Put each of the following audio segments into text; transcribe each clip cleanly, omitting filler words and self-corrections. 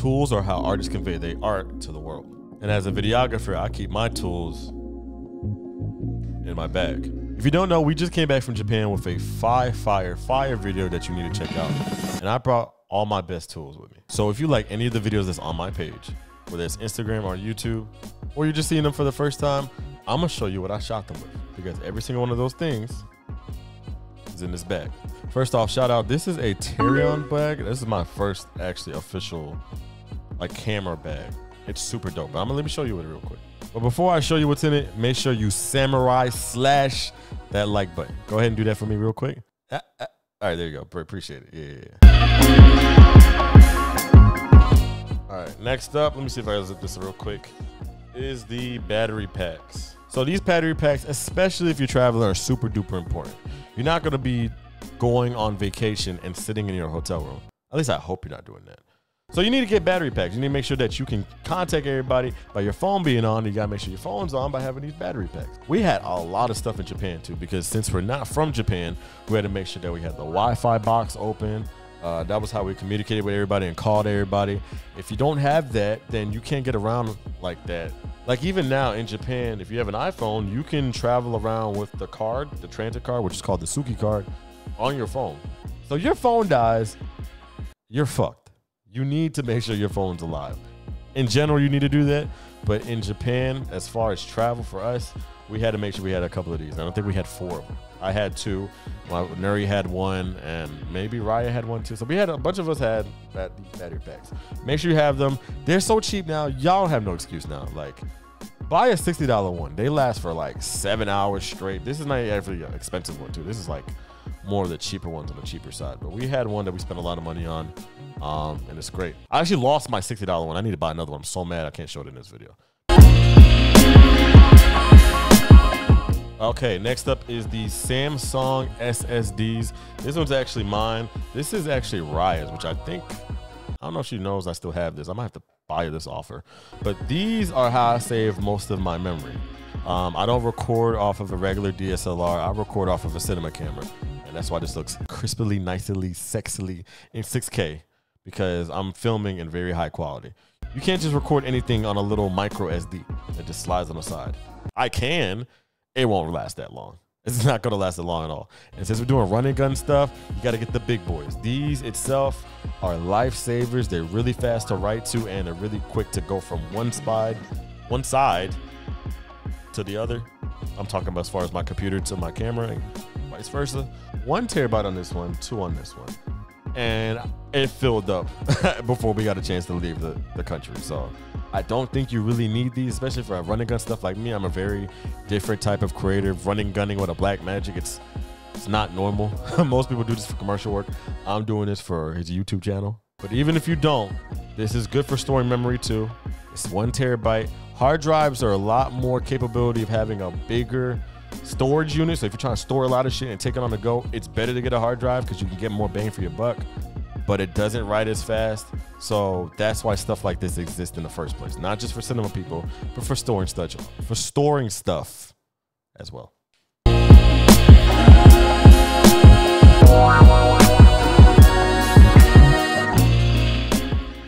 Tools are how artists convey their art to the world. And as a videographer, I keep my tools in my bag. If you don't know, we just came back from Japan with a fire video that you need to check out. And I brought all my best tools with me. So if you like any of the videos that's on my page, whether it's Instagram or YouTube, or you're just seeing them for the first time, I'm gonna show you what I shot them with, because every single one of those things is in this bag. First off, shout out, this is a Tyrion bag. This is my first actually official like camera bag. It's super dope, but let me show you it real quick. But before I show you what's in it, make sure you samurai/ that like button. Go ahead and do that for me real quick. All right, there you go, appreciate it, yeah. All right, next up, let me see if I can zip this real quick, is the battery packs. So these battery packs, especially if you're traveling, are super duper important. You're not gonna be going on vacation and sitting in your hotel room. At least I hope you're not doing that. So you need to get battery packs. You need to make sure that you can contact everybody by your phone being on. You gotta make sure your phone's on by having these battery packs. We had a lot of stuff in Japan too, because since we're not from Japan, we had to make sure that we had the Wi-Fi box open. That was how we communicated with everybody and called everybody. If you don't have that, then you can't get around like that. Like even now in Japan, if you have an iPhone, you can travel around with the card, the transit card, which is called the Suica card, on your phone. So your phone dies, you're fucked. You need to make sure your phone's alive. In general, you need to do that. But in Japan, as far as travel for us, we had to make sure we had a couple of these. I don't think we had four of them. I had two, Nuri had one, and maybe Raya had one too. So we had, a bunch of us had battery packs. Make sure you have them. They're so cheap now, y'all have no excuse now. Like, buy a $60 one. They last for like 7 hours straight. This is not every expensive one too. This is like more of the cheaper ones on the cheaper side. But we had one that we spent a lot of money on. And it's great. I actually lost my $60 one. I need to buy another one. I'm so mad I can't show it in this video. Okay, next up is the Samsung SSDs. This one's actually mine. This is actually Raya's, which I think, I don't know if she knows I still have this. I might have to buy this offer. But these are how I save most of my memory. I don't record off of a regular DSLR. I record off of a cinema camera. And that's why this looks crisply, nicely, sexily in 6K. Because I'm filming in very high quality. You can't just record anything on a little micro SD that just slides on the side. I can, it won't last that long. It's not gonna last that long at all. And since we're doing run and gun stuff, you gotta get the big boys. These itself are lifesavers. They're really fast to write to, and they're really quick to go from one side to the other. I'm talking about as far as my computer to my camera and vice versa. 1 terabyte on this one, 2 on this one. And it filled up before we got a chance to leave the country. So I don't think you really need these, especially for running gun stuff like me. I'm a very different type of creator. Running gunning with a Blackmagic, it's not normal. Most people do this for commercial work. I'm doing this for his YouTube channel. But even if you don't, this is good for storing memory too. It's 1 terabyte. Hard drives are a lot more capability of having a bigger storage unit. So if you're trying to store a lot of shit and take it on the go, it's better to get a hard drive because you can get more bang for your buck, but it doesn't write as fast. So that's why stuff like this exists in the first place, not just for cinema people, but for storing stuff, as well.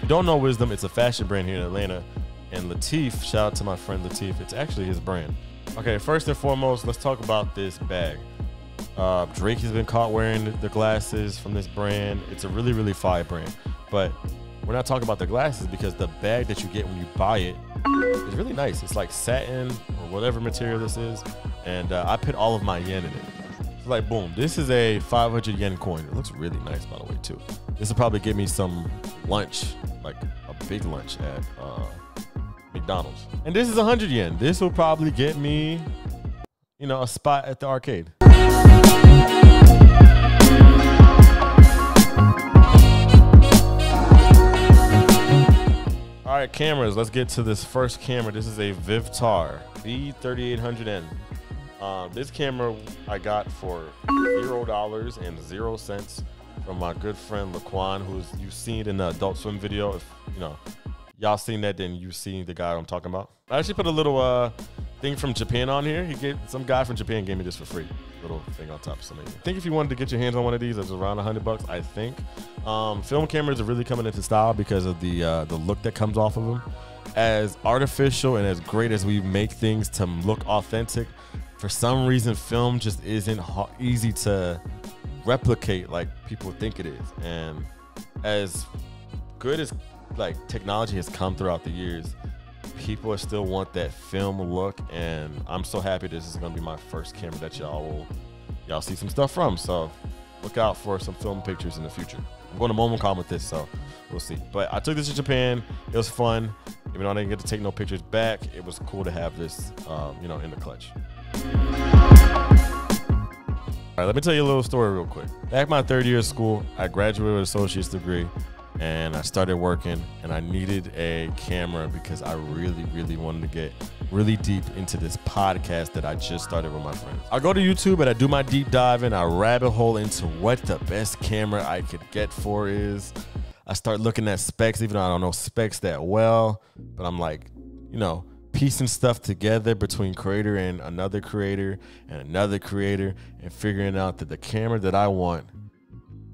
Don't Know Wisdom, it's a fashion brand here in Atlanta, and Latif, shout out to my friend Latif, it's actually his brand. Okay, first and foremost, let's talk about this bag. Drake has been caught wearing the glasses from this brand. It's a really, really fire brand. But we're not talking about the glasses because the bag that you get when you buy it is really nice. It's like satin or whatever material this is. And I put all of my yen in it. It's like, boom, this is a 500 yen coin. It looks really nice, by the way, too. This will probably get me some lunch, like a big lunch at McDonald's. And this is 100 yen. This will probably get me, you know, a spot at the arcade. All right, cameras. Let's get to this first camera. This is a Vivitar V3800N. This camera I got for $0.00 from my good friend Laquan, who's you've seen in the Adult Swim video. If you know, y'all seen that, then you've seen the guy I'm talking about. I actually put a little thing from Japan on here. He gave, some guy from Japan gave me this for free. Little thing on top. So I think if you wanted to get your hands on one of these, it's around $100, I think. Film cameras are really coming into style because of the look that comes off of them. As artificial and as great as we make things to look authentic, for some reason, film just isn't easy to replicate like people think it is. And as good as like technology has come throughout the years, people still want that film look, and I'm so happy this is gonna be my first camera that y'all see some stuff from. So look out for some film pictures in the future. I'm going to Momocon with this, so we'll see. But I took this to Japan. It was fun. Even though I didn't get to take no pictures back, it was cool to have this, you know, in the clutch. All right, let me tell you a little story real quick. Back my third year of school, I graduated with an associate's degree. And I started working, and I needed a camera because I really wanted to get really deep into this podcast that I just started with my friends. I go to YouTube and I do my deep dive and I rabbit hole into what the best camera I could get for is. I start looking at specs, even though I don't know specs that well, but I'm like, you know, piecing stuff together between creator and another creator and another creator, and figuring out that the camera that I want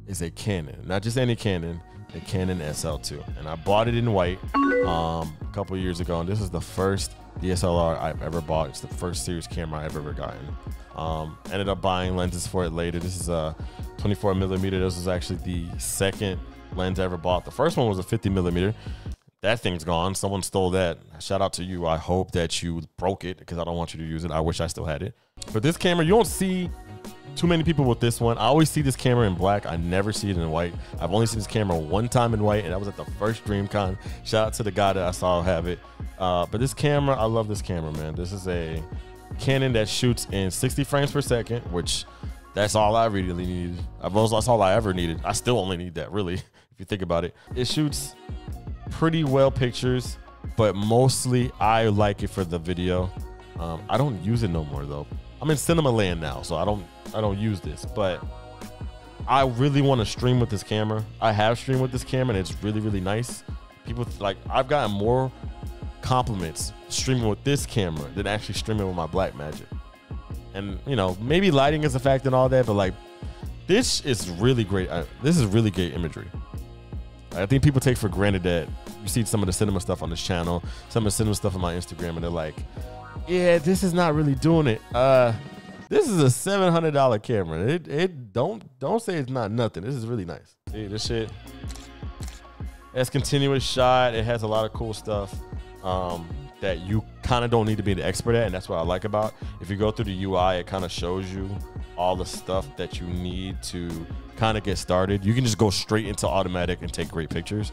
is a Canon, not just any Canon, the Canon SL2, and I bought it in white a couple years ago, and this is the first DSLR I've ever bought. It's the first series camera I've ever gotten. Ended up buying lenses for it later. This is a 24mm. This is actually the second lens I ever bought. The first one was a 50mm. That thing's gone. Someone stole that. Shout out to you. I hope that you broke it because I don't want you to use it. I wish I still had it. But this camera, you don't see too many people with this one. I always see this camera in black. I never see it in white. I've only seen this camera one time in white, and that was at the first DreamCon. Shout out to the guy that I saw have it. But this camera, I love this camera, man. This is a Canon that shoots in 60 frames per second, which that's all I really needed. That's all I ever needed. I still only need that, really, if you think about it. It shoots pretty well pictures, but mostly I like it for the video. I don't use it no more, though. I'm in cinema land now, so I don't use this, but I really want to stream with this camera. I have streamed with this camera, and it's really nice. People like, I've gotten more compliments streaming with this camera than actually streaming with my Blackmagic. And you know, maybe lighting is a fact and all that, but like, this is really great. This is really great imagery. I think people take for granted that you see some of the cinema stuff on this channel, some of the cinema stuff on my Instagram, and they're like, yeah, this is not really doing it. This is a $700 camera. It don't say it's not nothing. This is really nice. See this shit. It's continuous shot. It has a lot of cool stuff that you kind of don't need to be an expert at, and that's what I like about. If you go through the UI, it kind of shows you all the stuff that you need to kind of get started. You can just go straight into automatic and take great pictures.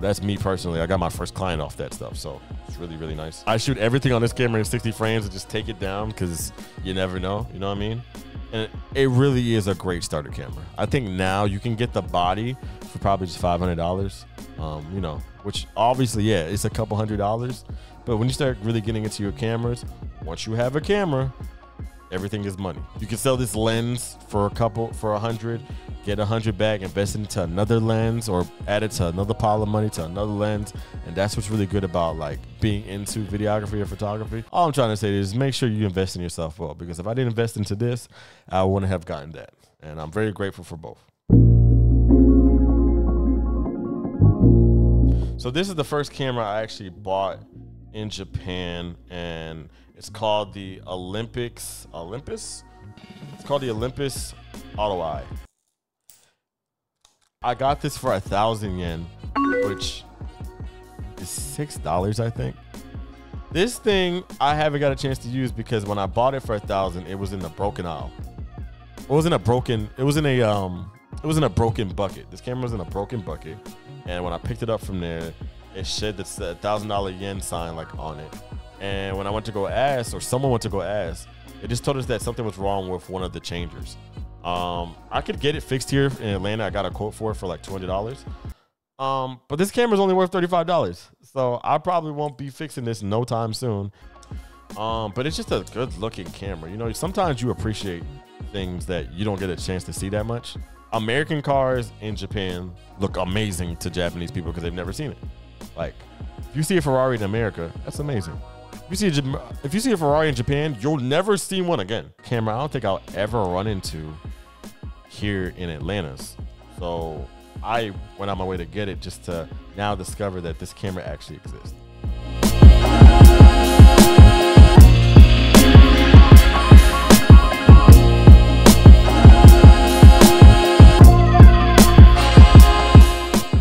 That's me personally. I got my first client off that stuff, so it's really nice. I shoot everything on this camera in 60 frames and just take it down because you never know, you know what I mean? And it really is a great starter camera. I think now you can get the body for probably just $500, you know, which obviously, yeah, it's a couple $100s. But when you start really getting into your cameras, once you have a camera, everything is money. You can sell this lens for $100, get $100 back, invest into another lens, or add it to another pile of money to another lens. And that's what's really good about like being into videography or photography. All I'm trying to say is make sure you invest in yourself well, because if I didn't invest into this, I wouldn't have gotten that. And I'm very grateful for both. So this is the first camera I actually bought in Japan, and it's called the Olympus Auto Eye. I got this for 1,000 yen, which is $6, I think. This thing I haven't got a chance to use because when I bought it for 1,000, it was in the broken aisle. It was in a broken bucket. This camera was in a broken bucket, and when I picked it up from there, it shed this $1,000 yen sign like on it. And when I went to go ask, or someone went to go ask, it just told us that something was wrong with one of the changers. I could get it fixed here in Atlanta. I got a quote for it for like $200. But this camera's only worth $35. So I probably won't be fixing this no time soon. But it's just a good looking camera. You know, sometimes you appreciate things that you don't get a chance to see that much. American cars in Japan look amazing to Japanese people because they've never seen it. Like, if you see a Ferrari in America, that's amazing. If you see a Ferrari in Japan, you'll never see one again. Camera, I don't think I'll ever run into here in Atlantis. So I went on my way to get it just to now discover that this camera actually exists.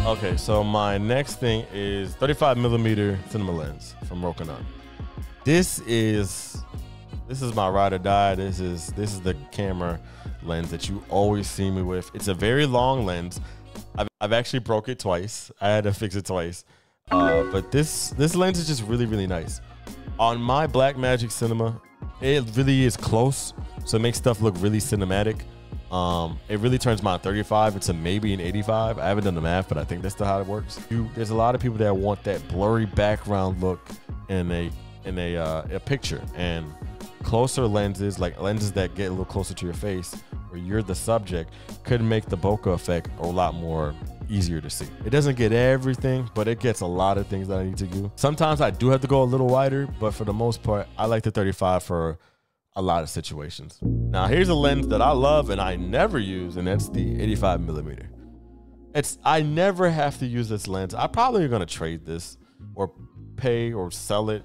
Okay, so my next thing is 35mm cinema lens from Rokinon. This is my ride or die. This is the camera lens that you always see me with. It's a very long lens. I've actually broke it twice. I had to fix it twice. But this lens is just really, really nice. On my Blackmagic Cinema, it really is close, so it makes stuff look really cinematic. It really turns my 35 into maybe an 85. I haven't done the math, but I think that's still how it works. There's a lot of people that want that blurry background look in a picture, and closer lenses, like lenses that get a little closer to your face where you're the subject, could make the bokeh effect a lot more easier to see. It doesn't get everything, but it gets a lot of things that I need to do. Sometimes I do have to go a little wider, but for the most part, I like the 35 for a lot of situations. Now here's a lens that I love and I never use, and that's the 85mm. I never have to use this lens. I probably am gonna trade this or pay or sell it,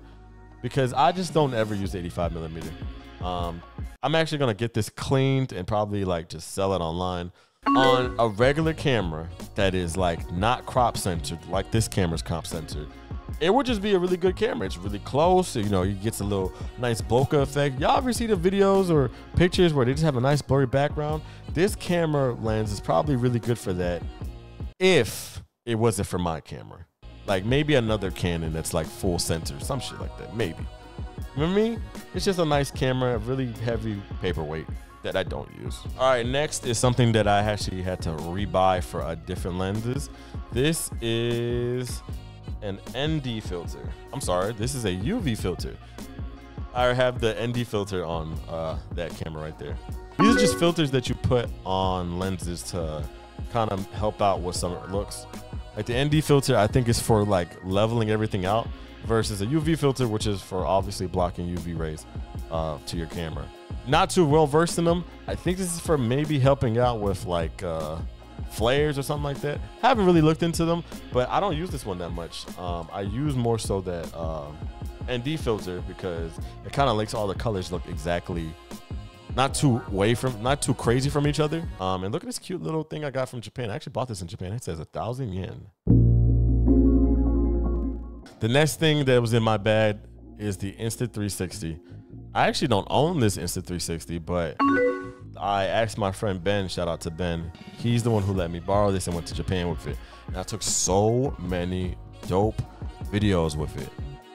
because I just don't ever use 85mm. I'm actually gonna get this cleaned and probably like just sell it online. On a regular camera that is like not crop centered, like this camera's crop centered, it would just be a really good camera. It's really close, you know, it gets a little nice bokeh effect. Y'all ever see the videos or pictures where they just have a nice blurry background? This camera lens is probably really good for that, if it wasn't for my camera. Like maybe another Canon that's like full center, some shit like that, maybe. For me, it's just a nice camera, really heavy paperweight that I don't use. All right, next is something that I actually had to rebuy for a different lenses. This is an ND filter. I'm sorry, this is a UV filter. I have the ND filter on that camera right there. These are just filters that you put on lenses to kind of help out with some looks. Like the ND filter, I think is for like leveling everything out, versus a UV filter, which is for obviously blocking UV rays to your camera. Not too well versed in them. I think this is for maybe helping out with like flares or something like that. Haven't really looked into them, but I don't use this one that much. I use more so that ND filter, because it kind of makes all the colors look exactly, not too crazy from each other. And look at this cute little thing I got from Japan. I actually bought this in Japan. It says 1,000 yen. The next thing that was in my bag is the Insta360. I actually don't own this Insta360, but I asked my friend Ben, shout out to Ben. He's the one who let me borrow this and went to Japan with it. And I took so many dope videos with it,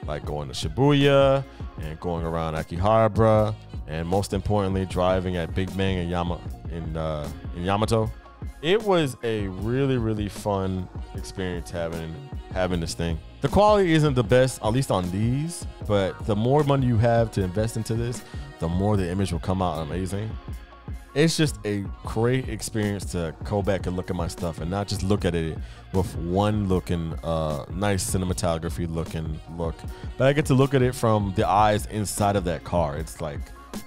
like going to Shibuya and going around Akihabara, and most importantly, driving at Big Bang and Yamato. It was a really, really fun experience having this thing. The quality isn't the best, at least on these, but the more money you have to invest into this, the more the image will come out amazing. It's just a great experience to go back and look at my stuff and not just look at it with one looking nice cinematography looking look, but I get to look at it from the eyes inside of that car. It's like,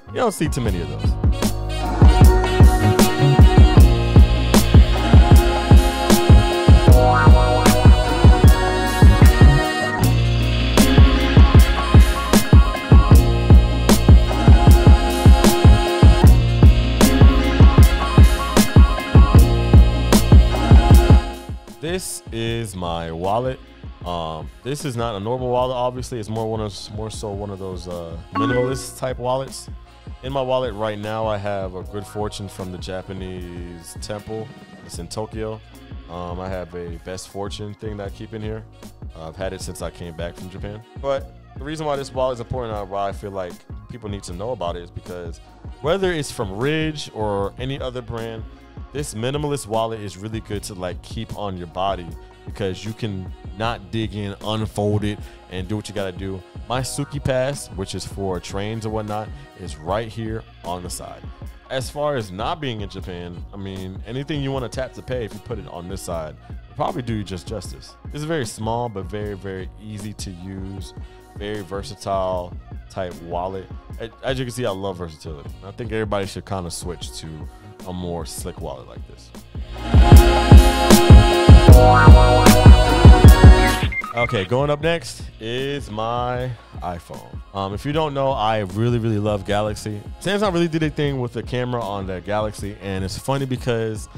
you don't see too many of those. This is my wallet. This is not a normal wallet, obviously. It's more so one of those minimalist type wallets. In my wallet right now, I have a Good Fortune from the Japanese temple. It's in Tokyo. I have a Best Fortune thing that I keep in here. I've had it since I came back from Japan. But the reason why this wallet is important and why I feel like people need to know about it is because whether it's from Ridge or any other brand, this minimalist wallet is really good to like keep on your body, because you can not dig in, unfold it, and do what you gotta do. My Suica pass, which is for trains and whatnot, is right here on the side. As far as not being in Japan, I mean, anything you want to tap to pay, if you put it on this side, it'll probably do you just justice. It's very small, but very, very easy to use. very versatile type wallet. As you can see, I love versatility. I think everybody should kind of switch to a more slick wallet like this. Okay, going up next is my iPhone. If you don't know, I really love Galaxy. Samsung really did a thing with the camera on the Galaxy, and it's funny because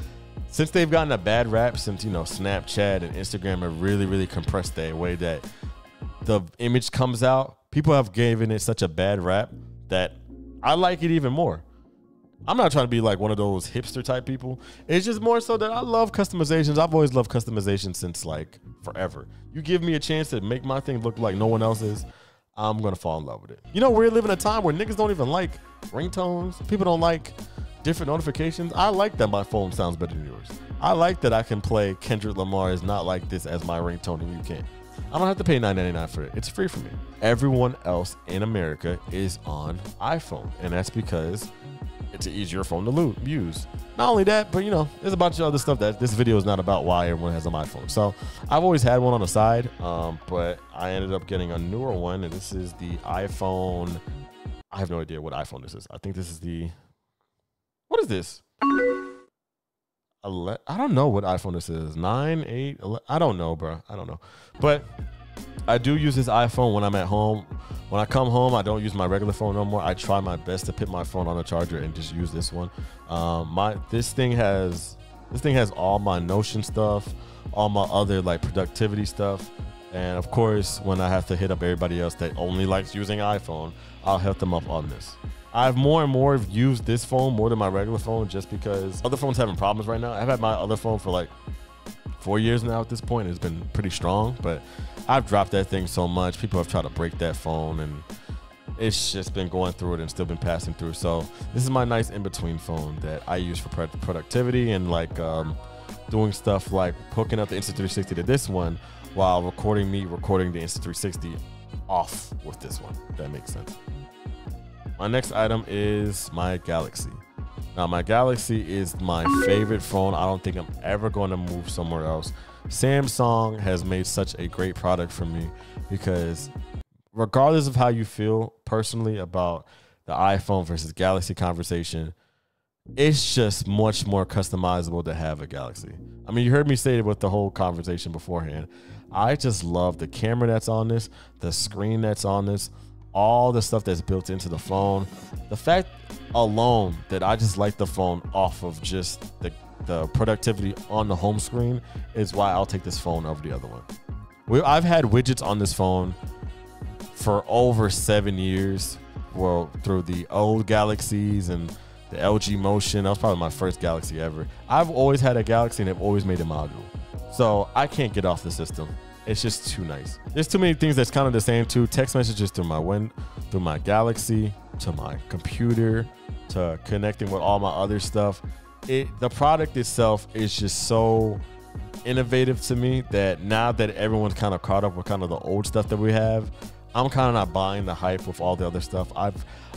since they've gotten a bad rap, since, you know, Snapchat and Instagram have really compressed their way that the image comes out, people have given it such a bad rap that I like it even more. I'm not trying to be like one of those hipster type people. It's just more so that I love customizations. I've always loved customization since like forever. You give me a chance to make my thing look like no one else's, I'm going to fall in love with it. You know, we're living in a time where niggas don't even like ringtones. People don't like different notifications. I like that my phone sounds better than yours. I like that I can play Kendrick Lamar's Not Like This as my ringtone and you can't. I don't have to pay $9.99 for it. It's free for me. Everyone else in America is on iPhone, and that's because it's an easier phone to use. Not only that, but you know, there's a bunch of other stuff that this video is not about, why everyone has an iPhone. So I've always had one on the side, but I ended up getting a newer one, and this is the iPhone. I have no idea what iPhone this is. I think this is the, what is this? I don't know what iPhone this is. 9, 8, 11, I don't know, bro. I don't know. But I do use this iPhone when I'm at home. When I come home, I don't use my regular phone no more. I try my best to put my phone on a charger and just use this one. This thing has all my Notion stuff, all my other like productivity stuff, and of course, when I have to hit up everybody else that only likes using iPhone, I'll hit them up on this. I've more and more used this phone more than my regular phone just because other phones having problems right now. I've had my other phone for like 4 years now at this point. It's been pretty strong, but I've dropped that thing so much. People have tried to break that phone, and it's just been going through it and still been passing through. So this is my nice in-between phone that I use for productivity and like doing stuff like hooking up the Insta360 to this one while recording the Insta360 off with this one, if that makes sense. My next item is my Galaxy. Now, my Galaxy is my favorite phone. I don't think I'm ever going to move somewhere else. Samsung has made such a great product for me because regardless of how you feel personally about the iPhone versus Galaxy conversation, it's just much more customizable to have a Galaxy. I mean, you heard me say it with the whole conversation beforehand. I just love the camera that's on this, the screen that's on this, all the stuff that's built into the phone. The fact alone that I just like the phone off of just the productivity on the home screen is why I'll take this phone over the other one. I've had widgets on this phone for over 7 years. Well, through the old Galaxies and the LG Motion, that was probably my first Galaxy ever. I've always had a Galaxy and I've always made it my idol. So I can't get off the system. It's just too nice. There's too many things that's kind of the same too. Text messages through my Galaxy, to my computer, to connecting with all my other stuff. The product itself is just so innovative to me that now that everyone's kind of caught up with kind of the old stuff that we have, I'm kind of not buying the hype with all the other stuff.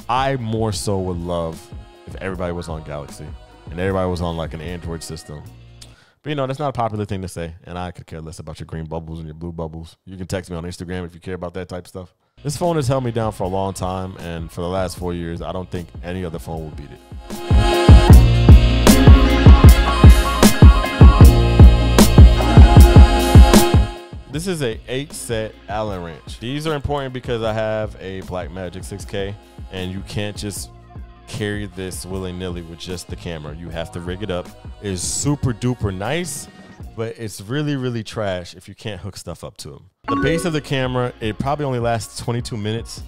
I more so would love if everybody was on Galaxy and everybody was on like an Android system. But you know, that's not a popular thing to say, and I could care less about your green bubbles and your blue bubbles. You can text me on Instagram if you care about that type of stuff. This phone has held me down for a long time, and for the last 4 years, I don't think any other phone will beat it. This is a 8-set Allen wrench. These are important because I have a Blackmagic 6K, and you can't just carry this willy-nilly with just the camera. You have to rig it up. It's super duper nice, but it's really trash if you can't hook stuff up to them. The base of the camera, it probably only lasts 22 minutes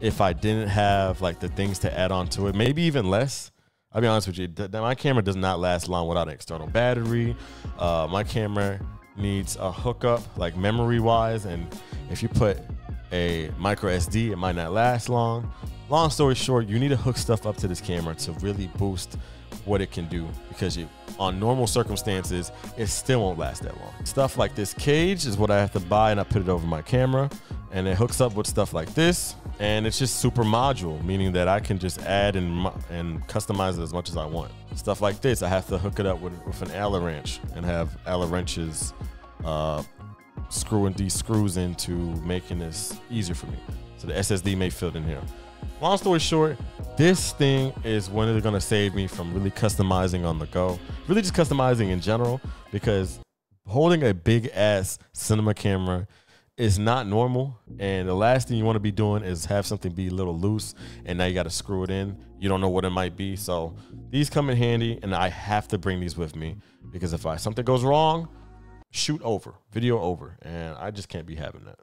if I didn't have like the things to add on to it, maybe even less. I'll be honest with you, my camera does not last long without an external battery. My camera needs a hookup, like memory wise, and if you put a micro SD, it might not last long. Long story short, you need to hook stuff up to this camera to really boost what it can do, because on normal circumstances, it still won't last that long. Stuff like this cage is what I have to buy, and I put it over my camera, and it hooks up with stuff like this, and it's just super modular, meaning that I can just add and customize it as much as I want. Stuff like this, I have to hook it up with an Allen wrench and have Allen wrenches screwing these screws into making this easier for me. So the SSD may fit in here. Long story short, this thing is one that's gonna save me from really customizing on the go, really just customizing in general, because holding a big ass cinema camera is not normal. And the last thing you wanna be doing is have something be a little loose and now you gotta screw it in. You don't know what it might be. So these come in handy and I have to bring these with me because if something goes wrong, shoot over, video over, and I just can't be having that.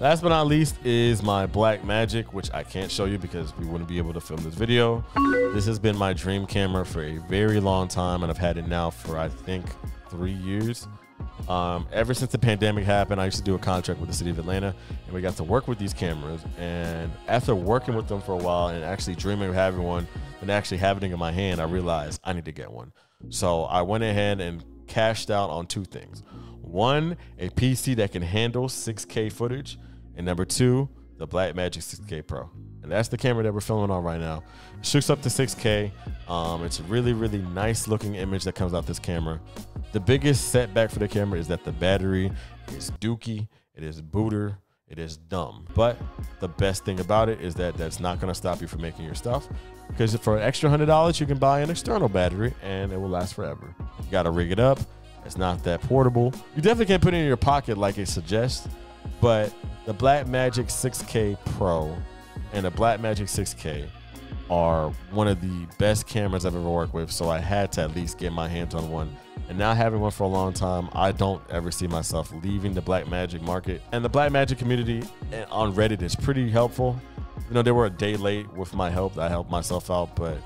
Last but not least is my Blackmagic, which I can't show you because we wouldn't be able to film this video. This has been my dream camera for a very long time, and I've had it now for, I think, 3 years. Ever since the pandemic happened, I used to do a contract with the city of Atlanta, and we got to work with these cameras. And after working with them for a while and actually dreaming of having one and actually having it in my hand, I realized I need to get one. So I went ahead and cashed out on two things. One, a PC that can handle 6K footage. And number two, the Blackmagic 6K Pro. And that's the camera that we're filming on right now. It shoots up to 6K. It's a really, really nice looking image that comes out this camera. The biggest setback for the camera is that the battery is dookie, it is booter, it is dumb. But the best thing about it is that that's not gonna stop you from making your stuff, because for an extra $100, you can buy an external battery and it will last forever. You gotta rig it up. It's not that portable. You definitely can't put it in your pocket like it suggests, but the Blackmagic 6K Pro and the Blackmagic 6K are one of the best cameras I've ever worked with, so I had to at least get my hands on one. And now having one for a long time, I don't ever see myself leaving the Blackmagic market. And the Blackmagic community on Reddit is pretty helpful. You know, they were a day late with my help. I helped myself out, but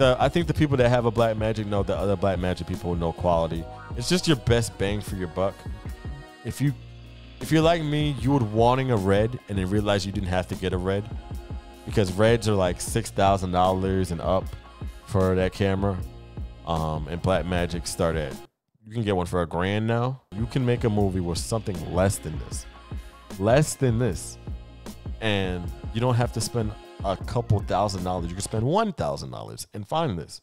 I think the people that have a Blackmagic know that other Blackmagic people know quality. It's just your best bang for your buck. If you're like me, you were wanting a red and then realized you didn't have to get a red, because reds are like $6,000 and up for that camera. And Blackmagic start at, you can get one for $1 grand now. You can make a movie with something less than this. And you don't have to spend a couple $1,000s. You can spend $1,000 and find this.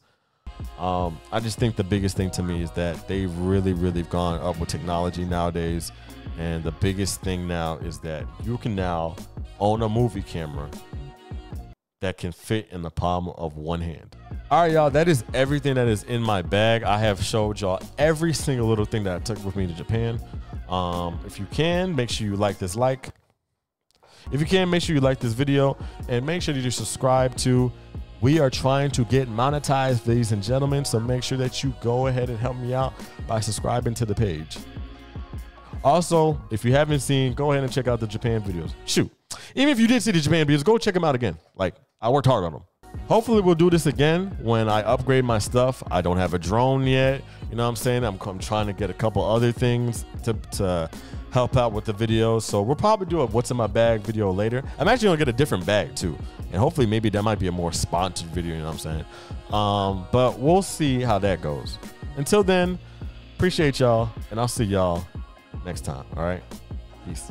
I just think the biggest thing to me is that they've really gone up with technology nowadays, and the biggest thing now is that you can now own a movie camera that can fit in the palm of one hand. All right, y'all, that is everything that is in my bag. I have showed y'all every single little thing that I took with me to Japan. If you can, make sure you like this if you can, make sure you like this video, and make sure that you subscribe to. We are trying to get monetized, ladies and gentlemen, so make sure that you go ahead and help me out by subscribing to the page. Also, if you haven't seen, go ahead and check out the Japan videos. Shoot, even if you did see the Japan videos, go check them out again. Like, I worked hard on them. Hopefully we'll do this again when I upgrade my stuff. I don't have a drone yet. You know what I'm saying? I'm trying to get a couple other things to help out with the videos. So we'll probably do a what's in my bag video later. I'm actually gonna get a different bag too. And hopefully maybe that might be a more sponsored video, you know what I'm saying? But we'll see how that goes. Until then, appreciate y'all, and I'll see y'all next time. All right, peace.